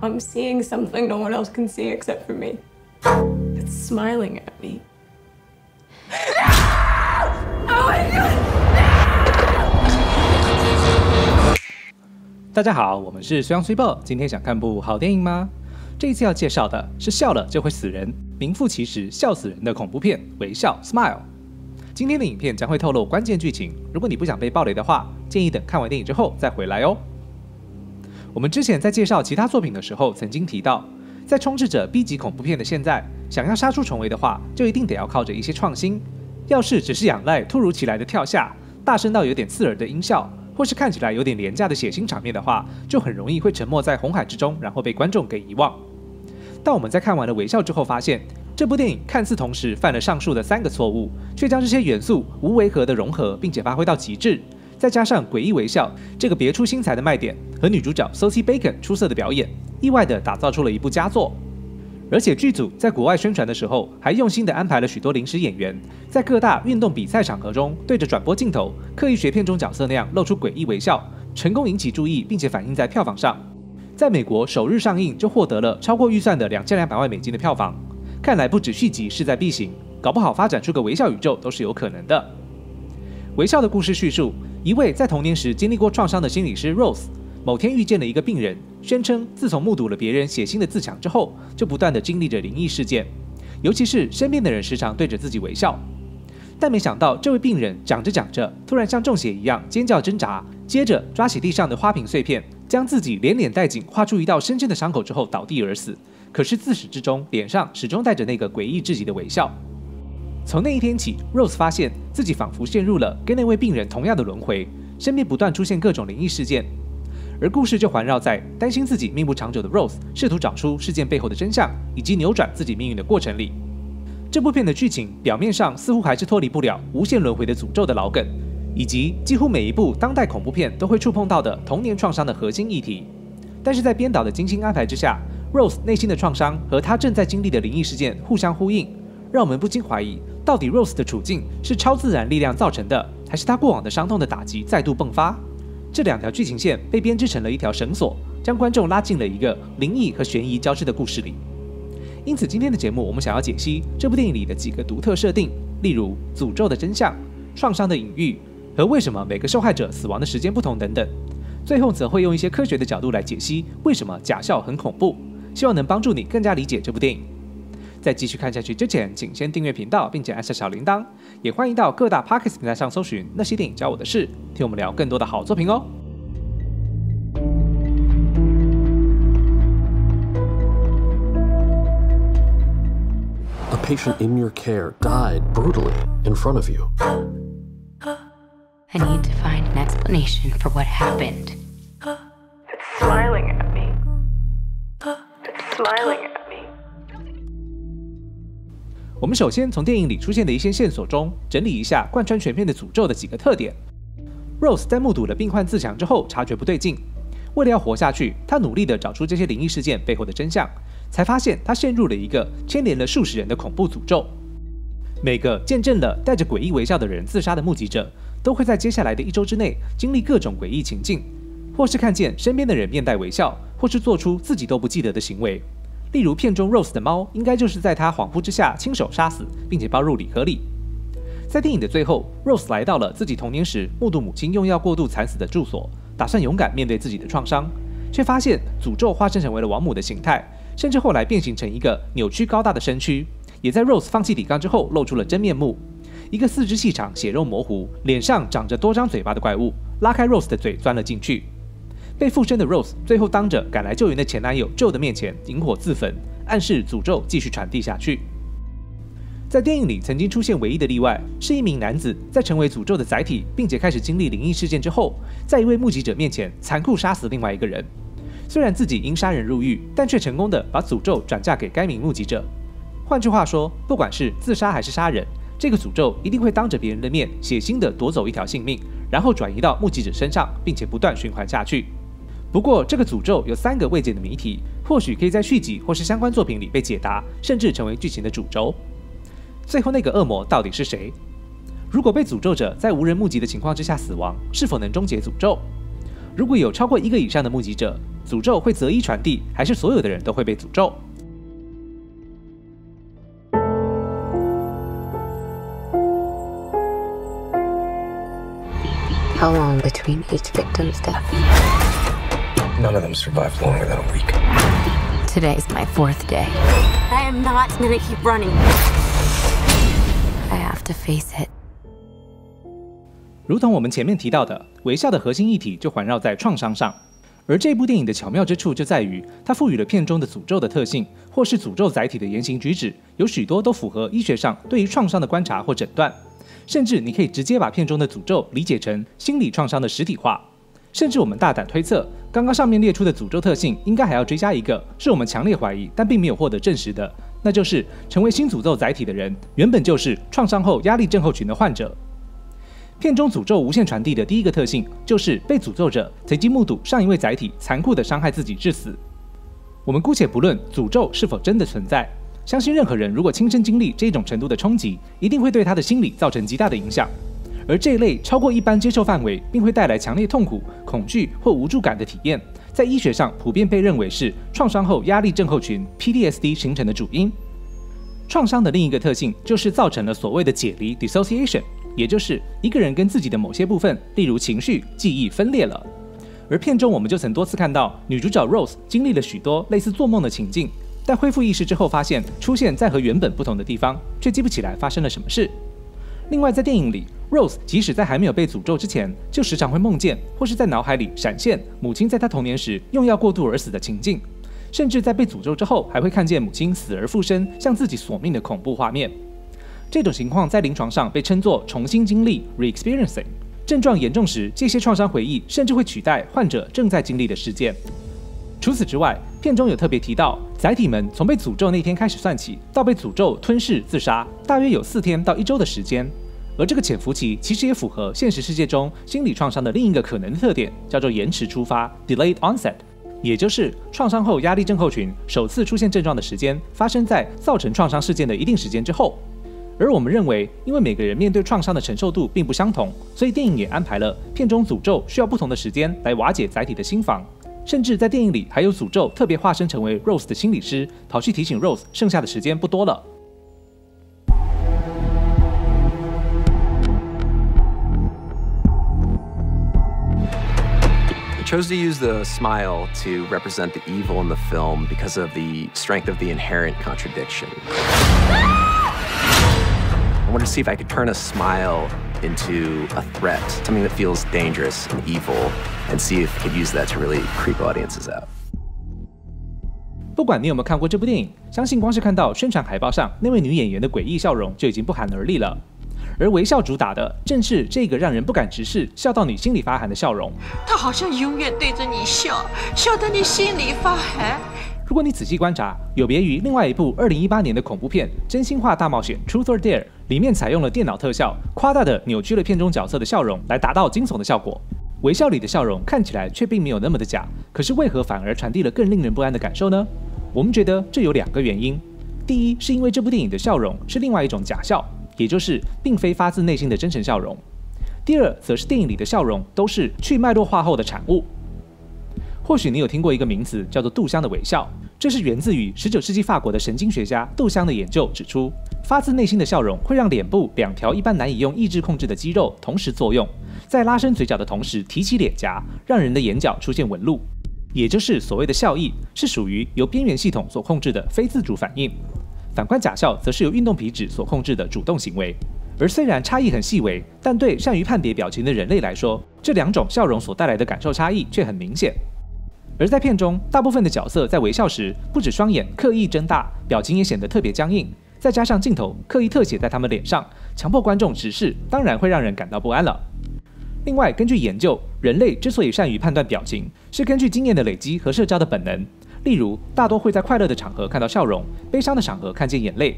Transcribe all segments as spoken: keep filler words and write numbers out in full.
I'm seeing something no one else can see except for me. It's smiling at me. No! Oh my God! No! 大家好，我们是水漾水报。今天想看部好电影吗？这一次要介绍的是笑了就会死人，名副其实笑死人的恐怖片《微笑 Smile》。今天的影片将会透露关键剧情，如果你不想被暴雷的话，建议等看完电影之后再回来哦。 我们之前在介绍其他作品的时候，曾经提到，在充斥着 B 级恐怖片的现在，想要杀出重围的话，就一定得要靠着一些创新。要是只是仰赖突如其来的跳下、大声到有点刺耳的音效，或是看起来有点廉价的血腥场面的话，就很容易会沉没在红海之中，然后被观众给遗忘。但我们在看完了《微笑》之后，发现这部电影看似同时犯了上述的三个错误，却将这些元素无违和的融合，并且发挥到极致。 再加上诡异微笑这个别出心裁的卖点和女主角 Sosie Bacon 出色的表演，意外地打造出了一部佳作。而且剧组在国外宣传的时候，还用心地安排了许多临时演员，在各大运动比赛场合中对着转播镜头，刻意学片中角色那样露出诡异微笑，成功引起注意，并且反映在票房上。在美国首日上映就获得了超过预算的 两千两百万美金的票房，看来不止续集势在必行，搞不好发展出个微笑宇宙都是有可能的。微笑的故事叙述。 一位在童年时经历过创伤的心理师 Rose， 某天遇见了一个病人，宣称自从目睹了别人血腥的自强之后，就不断的经历着灵异事件，尤其是身边的人时常对着自己微笑。但没想到，这位病人讲着讲着，突然像中邪一样尖叫挣扎，接着抓起地上的花瓶碎片，将自己连脸带颈划出一道深深的伤口之后倒地而死。可是自始至终，脸上始终带着那个诡异至极的微笑。 从那一天起 ，Rose 发现自己仿佛陷入了跟那位病人同样的轮回，身边不断出现各种灵异事件，而故事就环绕在担心自己命不长久的 Rose 试图找出事件背后的真相，以及扭转自己命运的过程里。这部片的剧情表面上似乎还是脱离不了无限轮回的诅咒的老梗，以及几乎每一部当代恐怖片都会触碰到的童年创伤的核心议题。但是在编导的精心安排之下 ，Rose 内心的创伤和她正在经历的灵异事件互相呼应，让我们不禁怀疑。 到底 Rose 的处境是超自然力量造成的，还是她过往的伤痛的打击再度迸发？这两条剧情线被编织成了一条绳索，将观众拉进了一个灵异和悬疑交织的故事里。因此，今天的节目我们想要解析这部电影里的几个独特设定，例如诅咒的真相、创伤的隐喻和为什么每个受害者死亡的时间不同等等。最后则会用一些科学的角度来解析为什么假笑很恐怖，希望能帮助你更加理解这部电影。 在继续看下去之前，请先订阅频道，并且按下小铃铛。也欢迎到各大 Podcast 平台上搜寻《那些电影教我的事》，听我们聊更多的好作品哦。A patient in your care died brutally in front of you. I need to find an explanation for what happened. It's smiling at me. It's smiling at me. 我们首先从电影里出现的一些线索中整理一下贯穿全片的诅咒的几个特点。Rose 在目睹了病患自强之后，察觉不对劲，为了要活下去，她努力地找出这些灵异事件背后的真相，才发现她陷入了一个牵连了数十人的恐怖诅咒。每个见证了带着诡异微笑的人自杀的目击者，都会在接下来的一周之内经历各种诡异情境，或是看见身边的人面带微笑，或是做出自己都不记得的行为。 例如片中 Rose 的猫，应该就是在她恍惚之下亲手杀死，并且包入礼盒里。在电影的最后 ，Rose 来到了自己童年时目睹母亲用药过度惨死的住所，打算勇敢面对自己的创伤，却发现诅咒化身成为了王母的形态，甚至后来变形成一个扭曲高大的身躯，也在 Rose 放弃抵抗之后露出了真面目，一个四肢细长、血肉模糊、脸上长着多张嘴巴的怪物，拉开 Rose 的嘴钻了进去。 被附身的 Rose 最后当着赶来救援的前男友 Joe 的面前引火自焚，暗示诅咒继续传递下去。在电影里曾经出现唯一的例外，是一名男子在成为诅咒的载体，并且开始经历灵异事件之后，在一位目击者面前残酷杀死另外一个人。虽然自己因杀人入狱，但却成功的把诅咒转嫁给该名目击者。换句话说，不管是自杀还是杀人，这个诅咒一定会当着别人的面血腥的夺走一条性命，然后转移到目击者身上，并且不断循环下去。 不过，这个诅咒有三个未解的谜题，或许可以在续集或是相关作品里被解答，甚至成为剧情的主轴。最后那个恶魔到底是谁？如果被诅咒者在无人目击的情况之下死亡，是否能终结诅咒？如果有超过一个以上的目击者，诅咒会择一传递，还是所有的人都会被诅咒？ How long between each victim's death? None of them survived longer than a week. Today's my fourth day. I am not gonna keep running. I have to face it. 如同我们前面提到的，微笑的核心议题就环绕在创伤上，而这部电影的巧妙之处就在于，它赋予了片中的诅咒的特性，或是诅咒载体的言行举止，有许多都符合医学上对于创伤的观察或诊断。 甚至你可以直接把片中的诅咒理解成心理创伤的实体化。甚至我们大胆推测，刚刚上面列出的诅咒特性，应该还要追加一个，是我们强烈怀疑但并没有获得证实的，那就是成为新诅咒载体的人，原本就是创伤后压力症候群的患者。片中诅咒无限传递的第一个特性，就是被诅咒者曾经目睹上一位载体残酷地伤害自己致死。我们姑且不论诅咒是否真的存在。 相信任何人如果亲身经历这种程度的冲击，一定会对他的心理造成极大的影响。而这一类超过一般接受范围，并会带来强烈痛苦、恐惧或无助感的体验，在医学上普遍被认为是创伤后压力症候群 （P T S D） 形成的主因。创伤的另一个特性就是造成了所谓的解离 （dissociation）， 也就是一个人跟自己的某些部分，例如情绪、记忆分裂了。而片中我们就曾多次看到女主角 Rose 经历了许多类似做梦的情境。 在恢复意识之后，发现出现在和原本不同的地方，却记不起来发生了什么事。另外，在电影里 ，Rose 即使在还没有被诅咒之前，就时常会梦见或是在脑海里闪现母亲在她童年时用药过度而死的情境，甚至在被诅咒之后，还会看见母亲死而复生，向自己索命的恐怖画面。这种情况在临床上被称作重新经历 （re-experiencing）。症状严重时，这些创伤回忆甚至会取代患者正在经历的事件。 除此之外，片中有特别提到，载体们从被诅咒那天开始算起，到被诅咒吞噬自杀，大约有四天到一周的时间。而这个潜伏期其实也符合现实世界中心理创伤的另一个可能的特点，叫做延迟出发 （delayed onset）， 也就是创伤后压力症候群首次出现症状的时间发生在造成创伤事件的一定时间之后。而我们认为，因为每个人面对创伤的承受度并不相同，所以电影也安排了片中诅咒需要不同的时间来瓦解载体的心防。 甚至在电影里还有诅咒特别化身成为 Rose 的心理师，跑去提醒 Rose 剩下的时间不多了。I chose to use the smile to represent the evil in the film because of the strength of the inherent contradiction. I wanted to see if I could turn a smile into a threat, something that feels dangerous and evil, and see if I could use that to really creep audiences out. 不管你有没有看过这部电影，相信光是看到宣传海报上那位女演员的诡异笑容就已经不寒而栗了。而微笑主打的正是这个让人不敢直视、笑到你心里发寒的笑容。她好像永远对着你笑，笑得你心里发寒。如果你仔细观察，有别于另外一部二零一八年的恐怖片《真心话大冒险》（Truth or Dare）。 里面采用了电脑特效，夸大的扭曲了片中角色的笑容，来达到惊悚的效果。微笑里的笑容看起来却并没有那么的假，可是为何反而传递了更令人不安的感受呢？我们觉得这有两个原因：第一，是因为这部电影的笑容是另外一种假笑，也就是并非发自内心的真诚笑容；第二，则是电影里的笑容都是去脉络化后的产物。或许你有听过一个名词叫做“杜香的微笑”。 这是源自于十九世纪法国的神经学家杜香的研究指出，发自内心的笑容会让脸部两条一般难以用意志控制的肌肉同时作用，在拉伸嘴角的同时提起脸颊，让人的眼角出现纹路，也就是所谓的笑意，是属于由边缘系统所控制的非自主反应。反观假笑，则是由运动皮质所控制的主动行为。而虽然差异很细微，但对善于判别表情的人类来说，这两种笑容所带来的感受差异却很明显。 而在片中，大部分的角色在微笑时，不止双眼刻意睁大，表情也显得特别僵硬，再加上镜头刻意特写在他们脸上，强迫观众直视，当然会让人感到不安了。另外，根据研究，人类之所以善于判断表情，是根据经验的累积和社交的本能。例如，大多会在快乐的场合看到笑容，悲伤的场合看见眼泪。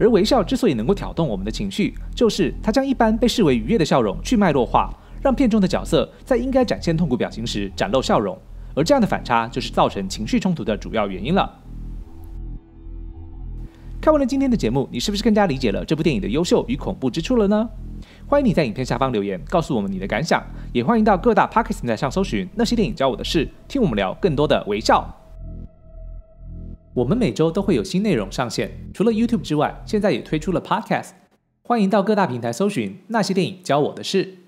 而微笑之所以能够挑动我们的情绪，就是它将一般被视为愉悦的笑容去脉络化，让片中的角色在应该展现痛苦表情时展露笑容。 而这样的反差就是造成情绪冲突的主要原因了。看完了今天的节目，你是不是更加理解了这部电影的优秀与恐怖之处了呢？欢迎你在影片下方留言，告诉我们你的感想，也欢迎到各大 Podcast 平台上搜寻那些电影教我的事，听我们聊更多的微笑。我们每周都会有新内容上线，除了 YouTube 之外，现在也推出了 Podcast， 欢迎到各大平台搜寻那些电影教我的事。